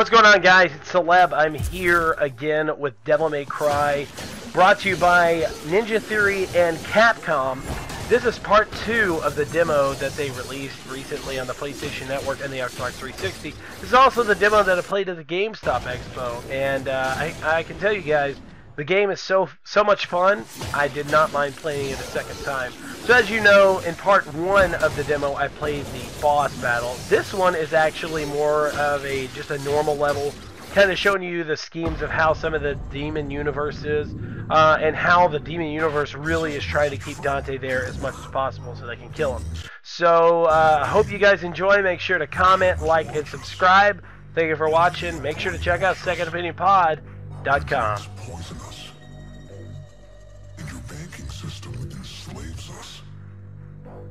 What's going on, guys? It's Soleb. I'm here again with Devil May Cry, brought to you by Ninja Theory and Capcom. This is part 2 of the demo that they released recently on the PlayStation Network and the Xbox 360. This is also the demo that I played at the GameStop Expo, and I can tell you guys, the game is so much fun. I did not mind playing it a second time. So as you know, in part 1 of the demo, I played the boss battle. This one is actually more of just a normal level, kind of showing you the schemes of how some of the demon universe is, and how the demon universe really is trying to keep Dante there as much as possible so they can kill him. So I hope you guys enjoy. Make sure to comment, like, and subscribe. Thank you for watching. Make sure to check out SecondOpinionPod.com.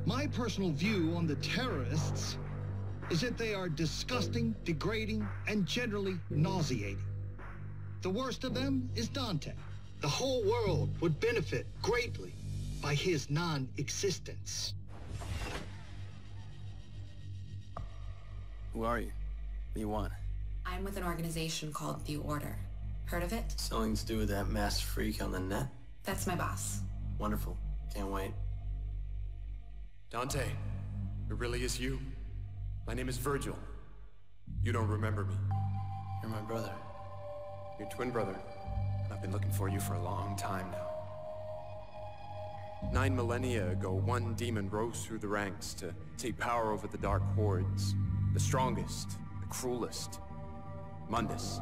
My personal view on the terrorists is that they are disgusting, degrading, and generally nauseating. The worst of them is Dante. The whole world would benefit greatly by his non-existence. Who are you? What do you want? I'm with an organization called The Order. Heard of it? Something to do with that mass freak on the net? That's my boss. Wonderful. Can't wait. Dante, it really is you. My name is Virgil. You don't remember me. You're my brother. Your twin brother. And I've been looking for you for a long time now. 9 millennia ago, one demon rose through the ranks to take power over the dark hordes. The strongest, the cruelest. Mundus.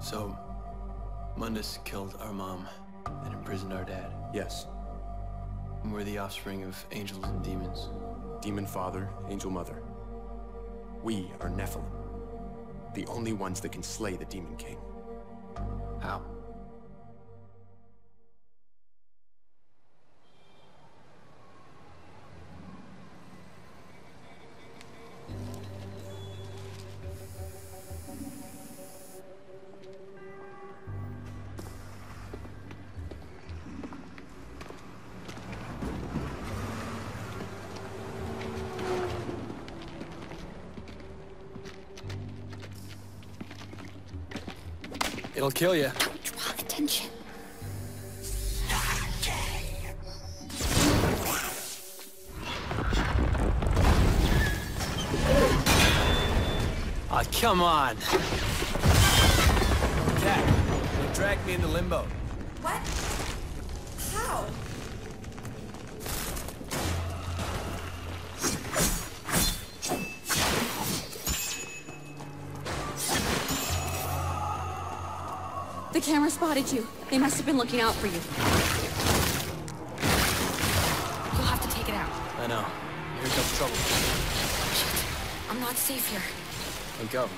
So, Mundus killed our mom and imprisoned our dad. Yes. And we're the offspring of angels and demons. Demon father, angel mother. We are Nephilim. The only ones that can slay the Demon King. How? It'll kill you. Draw attention. Oh, come on. Cat, they dragged me into limbo. What? How? The camera spotted you. They must have been looking out for you. You'll have to take it out. I know. Here comes trouble. Shit. I'm not safe here. Let go.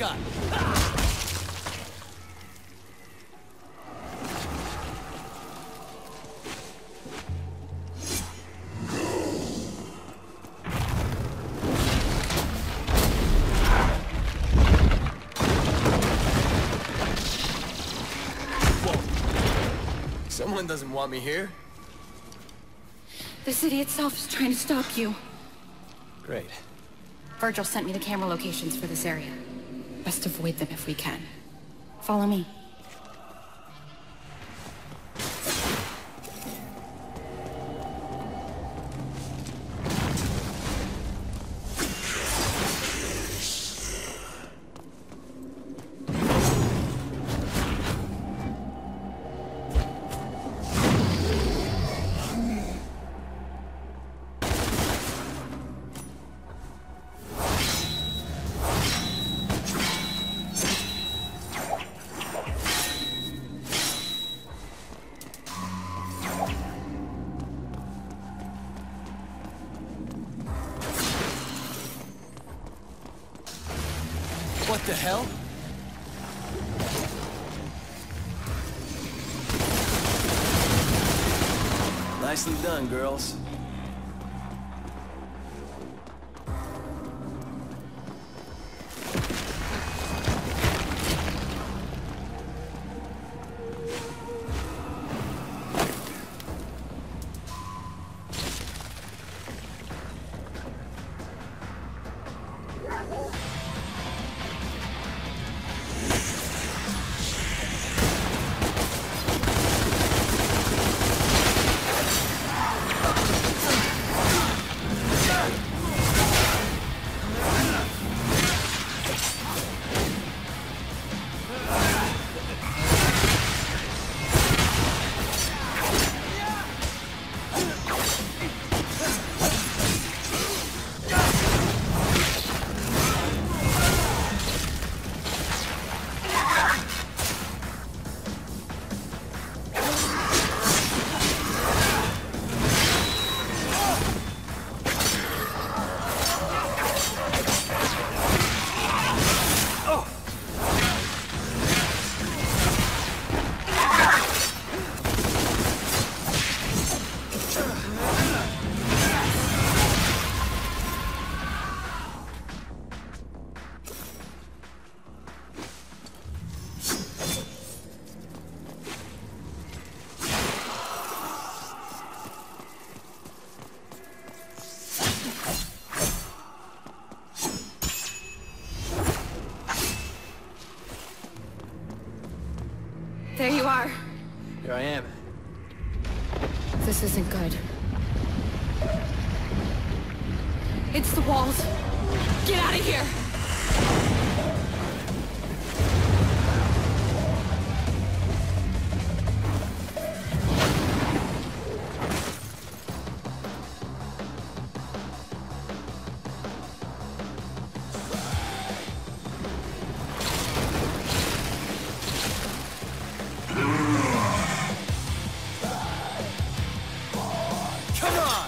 gun. Whoa. Someone doesn't want me here. The city itself is trying to stop you. Great. Virgil sent me the camera locations for this area. Best avoid them if we can. Follow me. What the hell? Nicely done, girls. There you are. Here I am. This isn't good. It's the walls. Get out of here! Come on!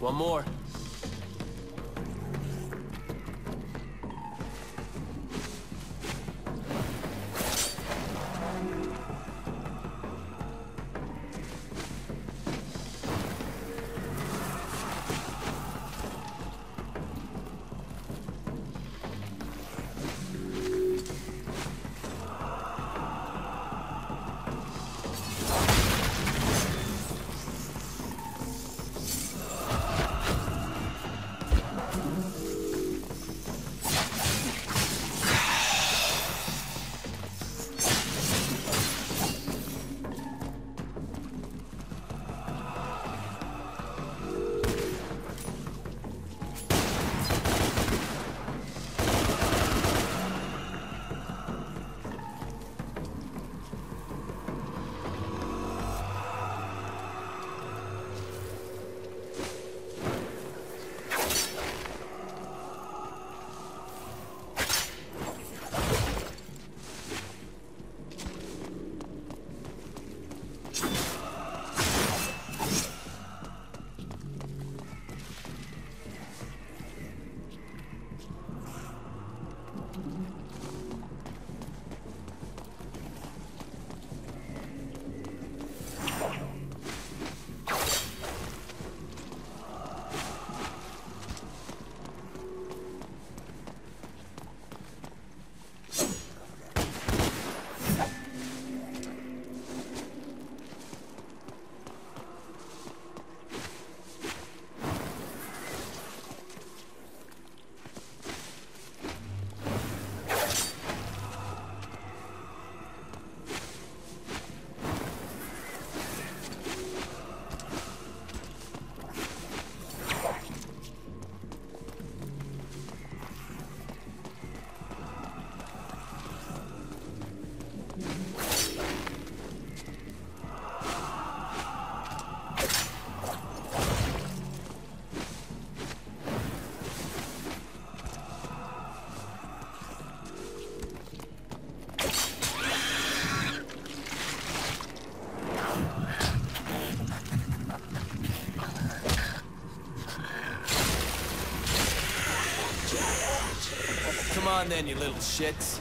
One more. Come on then, you little shits.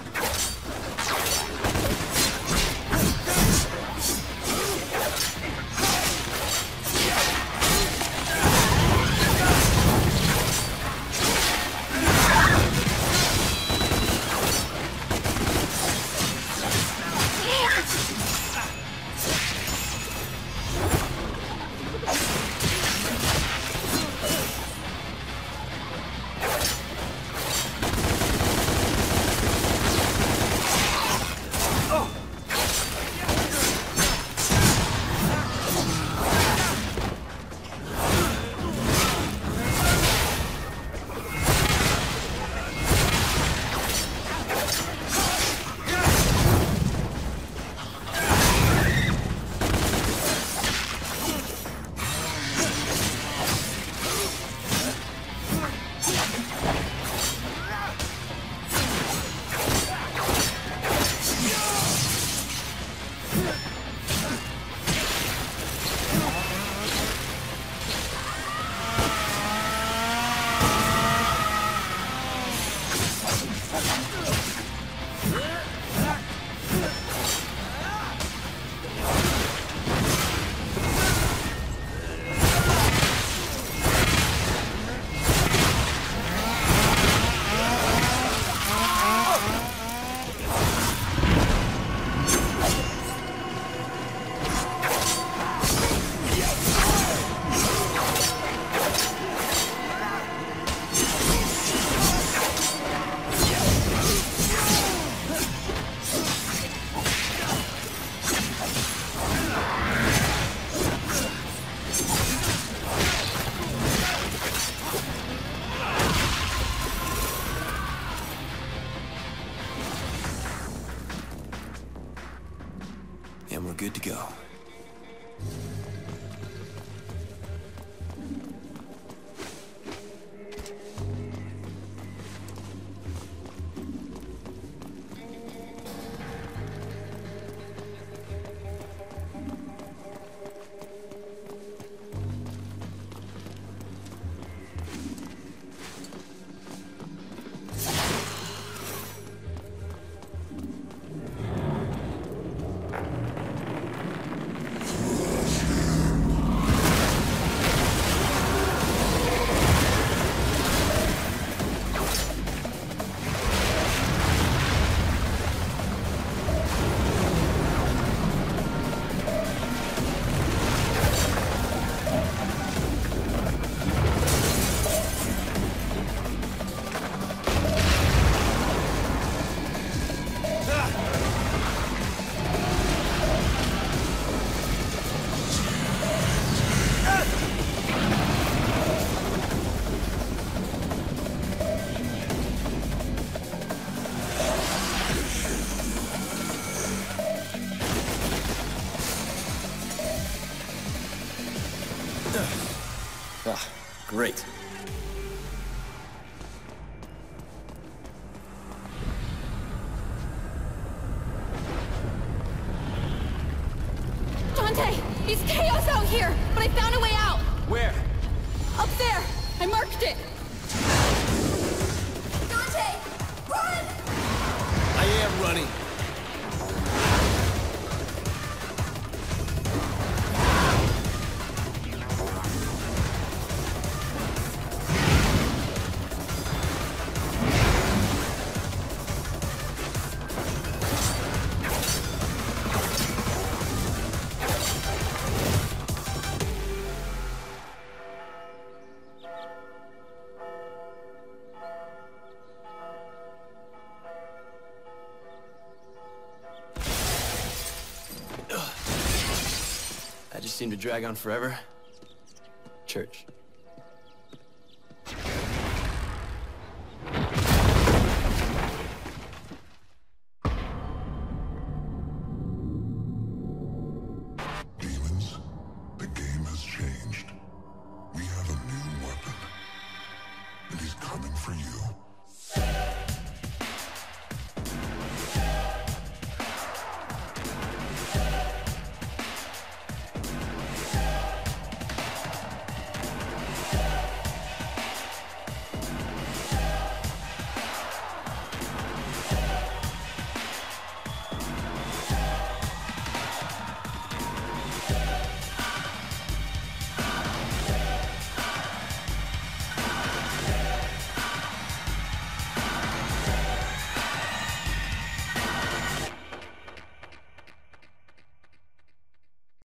Ah, great. Dante, it's chaos out here, but I found a way out. Where? Up there. I marked it. Dante, run! I am running. Seem to drag on forever. Church.